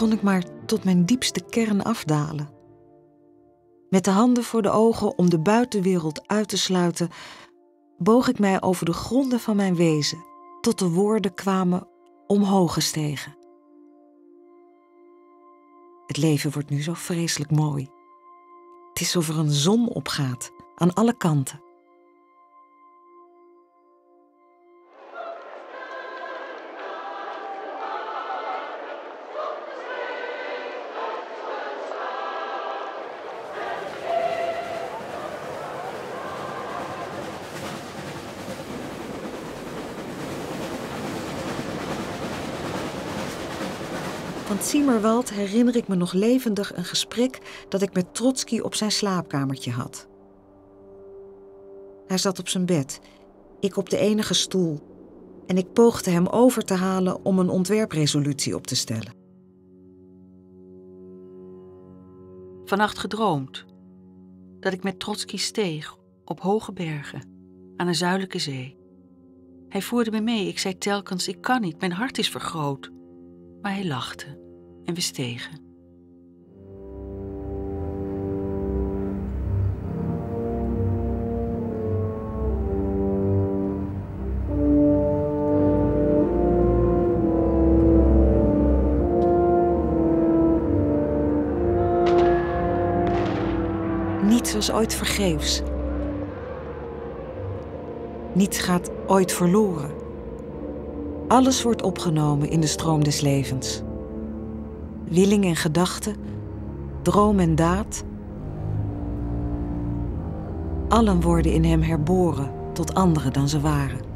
kon ik maar tot mijn diepste kern afdalen. Met de handen voor de ogen om de buitenwereld uit te sluiten, boog ik mij over de gronden van mijn wezen, tot de woorden kwamen omhoog gestegen. Het leven wordt nu zo vreselijk mooi. Het is of er een zon opgaat, aan alle kanten. Van Zimmerwald herinner ik me nog levendig een gesprek dat ik met Trotsky op zijn slaapkamertje had. Hij zat op zijn bed, ik op de enige stoel, en ik poogde hem over te halen om een ontwerpresolutie op te stellen. Vannacht gedroomd dat ik met Trotsky steeg op hoge bergen aan een zuidelijke zee. Hij voerde me mee, ik zei telkens, ik kan niet, mijn hart is vergroot. Maar hij lachte en we stegen. Niets was ooit vergeefs. Niets gaat ooit verloren. Alles wordt opgenomen in de stroom des levens. Willing en gedachte, droom en daad. Allen worden in hem herboren tot anderen dan ze waren.